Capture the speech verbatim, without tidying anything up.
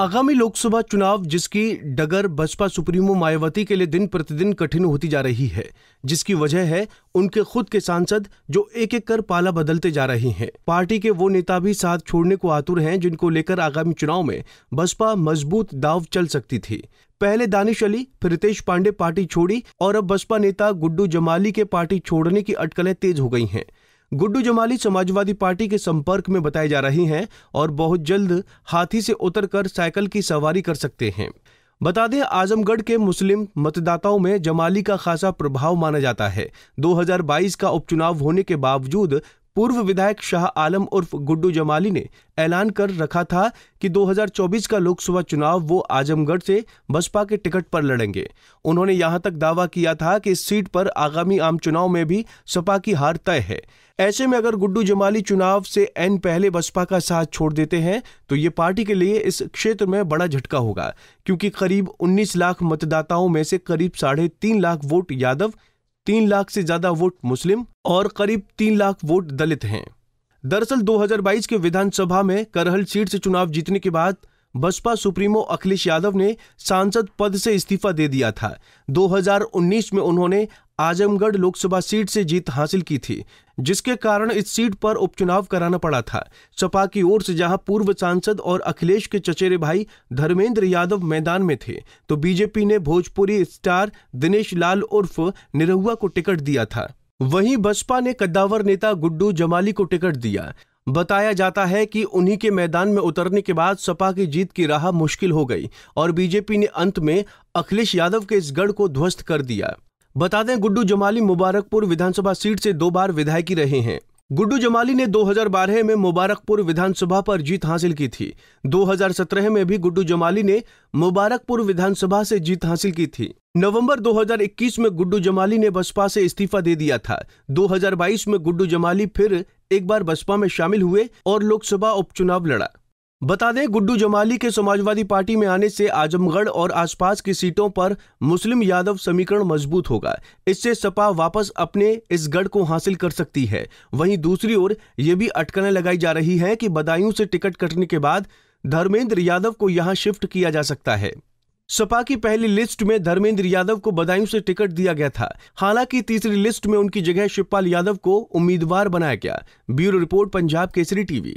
आगामी लोकसभा चुनाव जिसकी डगर बसपा सुप्रीमो मायावती के लिए दिन प्रतिदिन कठिन होती जा रही है, जिसकी वजह है उनके खुद के सांसद जो एक एक कर पाला बदलते जा रहे हैं। पार्टी के वो नेता भी साथ छोड़ने को आतुर हैं जिनको लेकर आगामी चुनाव में बसपा मजबूत दांव चल सकती थी। पहले दानिश अली, फिर रितेश पांडे पार्टी छोड़ी और अब बसपा नेता गुड्डू जमाली के पार्टी छोड़ने की अटकलें तेज हो गई हैं। गुड्डू जमाली समाजवादी पार्टी के संपर्क में बताए जा रहे हैं और बहुत जल्द हाथी से उतरकर साइकिल की सवारी कर सकते हैं। बता दें, आजमगढ़ के मुस्लिम मतदाताओं में जमाली का खासा प्रभाव माना जाता है। दो हज़ार बाईस का उपचुनाव होने के बावजूद पूर्व विधायक शाह आलम उर्फ गुड्डू जमाली ने ऐलान कर रखा था कि दो हज़ार चौबीस का लोकसभा चुनाव वो आजमगढ़ से बसपा के टिकट पर लड़ेंगे। उन्होंने यहां तक दावा किया था कि इस सीट पर आगामी आम चुनाव में भी सपा की हार तय है। ऐसे में अगर गुड्डू जमाली चुनाव से एन पहले बसपा का साथ छोड़ देते हैं तो ये पार्टी के लिए इस क्षेत्र में बड़ा झटका होगा, क्योंकि करीब उन्नीस लाख मतदाताओं में से करीब साढ़े तीन लाख वोट यादव, तीन लाख से ज्यादा वोट मुस्लिम और करीब तीन लाख वोट दलित हैं। दरअसल दो हज़ार बाईस के विधानसभा में करहल सीट से चुनाव जीतने के बाद बसपा सुप्रीमो अखिलेश यादव ने सांसद पद से इस्तीफा दे दिया था। दो हज़ार उन्नीस में उन्होंने आजमगढ़ लोकसभा सीट से जीत हासिल की थी, जिसके कारण इस सीट पर उपचुनाव कराना पड़ा था। सपा की ओर से जहां पूर्व सांसद और अखिलेश के चचेरे भाई धर्मेंद्र यादव मैदान में थे, तो बीजेपी ने भोजपुरी स्टार दिनेश लाल उर्फ निरहुआ को टिकट दिया था। वहीं बसपा ने कद्दावर नेता गुड्डू जमाली को टिकट दिया। बताया जाता है कि उन्हीं के मैदान में उतरने के बाद सपा की जीत की राह मुश्किल हो गई और बीजेपी ने अंत में अखिलेश यादव के इस गढ़ को ध्वस्त कर दिया। बता दें, गुड्डू जमाली मुबारकपुर विधानसभा सीट से दो बार विधायक रहे हैं। गुड्डू जमाली ने दो हज़ार बारह में मुबारकपुर विधानसभा पर जीत हासिल की थी। दो हज़ार सत्रह में भी गुड्डू जमाली ने मुबारकपुर विधानसभा से जीत हासिल की थी। नवंबर दो हज़ार इक्कीस में गुड्डू जमाली ने बसपा से इस्तीफा दे दिया था। दो हज़ार बाईस में गुड्डू जमाली फिर एक बार बसपा में शामिल हुए और लोकसभा उपचुनाव लड़ा। बता दें, गुड्डू जमाली के समाजवादी पार्टी में आने से आजमगढ़ और आसपास की सीटों पर मुस्लिम यादव समीकरण मजबूत होगा। इससे सपा वापस अपने इस गढ़ को हासिल कर सकती है। वहीं दूसरी ओर यह भी अटकलें लगाई जा रही हैं कि बदायूं से टिकट कटने के बाद धर्मेंद्र यादव को यहां शिफ्ट किया जा सकता है। सपा की पहली लिस्ट में धर्मेंद्र यादव को बदायूं से टिकट दिया गया था। हालांकि तीसरी लिस्ट में उनकी जगह शिवपाल यादव को उम्मीदवार बनाया गया। Bureau report, Punjab Kesari TV.